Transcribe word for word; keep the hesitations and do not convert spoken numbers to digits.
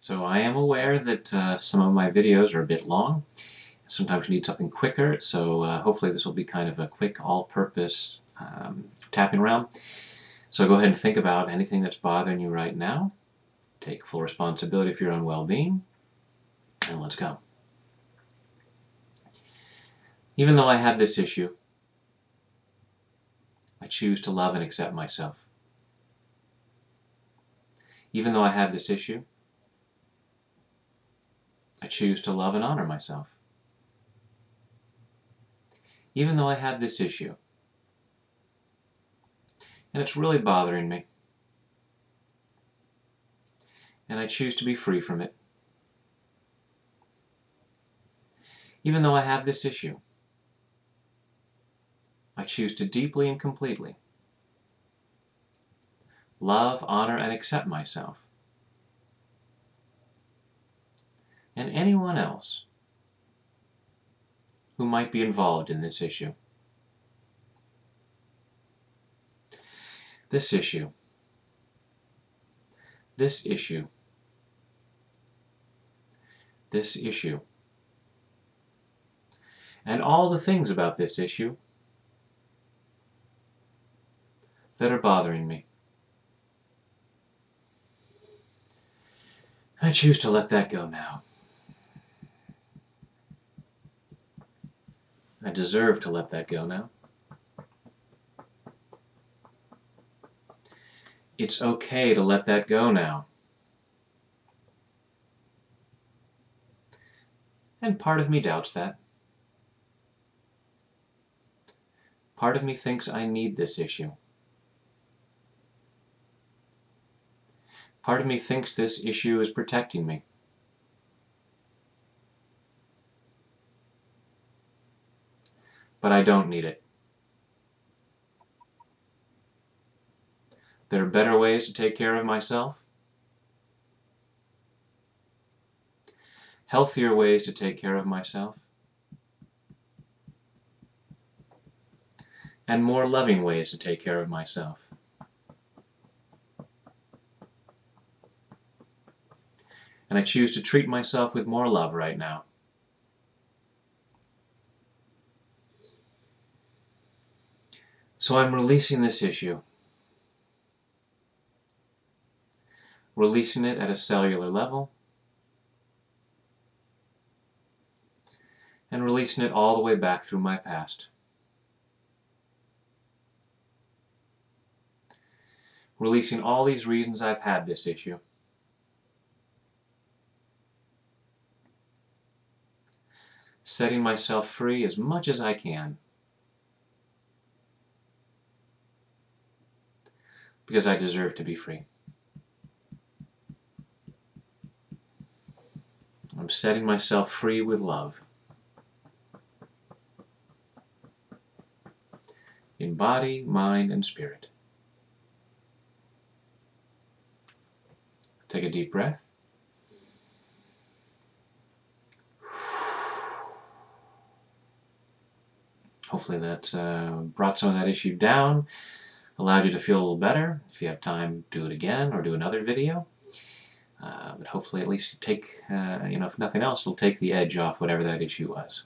So I am aware that uh, some of my videos are a bit long. Sometimes we need something quicker, so uh, hopefully this will be kind of a quick all-purpose um, tapping round. So go ahead and think about anything that's bothering you right now. Take full responsibility for your own well-being, and let's go. Even though I have this issue, I choose to love and accept myself. Even though I have this issue, I choose to love and honor myself. Even though I have this issue, and it's really bothering me, and I choose to be free from it. Even though I have this issue, I choose to deeply and completely love, honor, and accept myself and anyone else who might be involved in this issue. This issue, this issue, this issue, and all the things about this issue that are bothering me. I choose to let that go now. I deserve to let that go now. It's okay to let that go now. And part of me doubts that. Part of me thinks I need this issue. Part of me thinks this issue is protecting me. But I don't need it. There are better ways to take care of myself, healthier ways to take care of myself, and more loving ways to take care of myself. And I choose to treat myself with more love right now. So I'm releasing this issue. Releasing it at a cellular level. And releasing it all the way back through my past. Releasing all these reasons I've had this issue. Setting myself free as much as I can. Because I deserve to be free. I'm setting myself free with love. In body, mind, and spirit. Take a deep breath. Hopefully that uh, brought some of that issue down. Allowed you to feel a little better. If you have time, do it again or do another video. Uh, but hopefully at least take, uh, you know, if nothing else, it'll take the edge off whatever that issue was.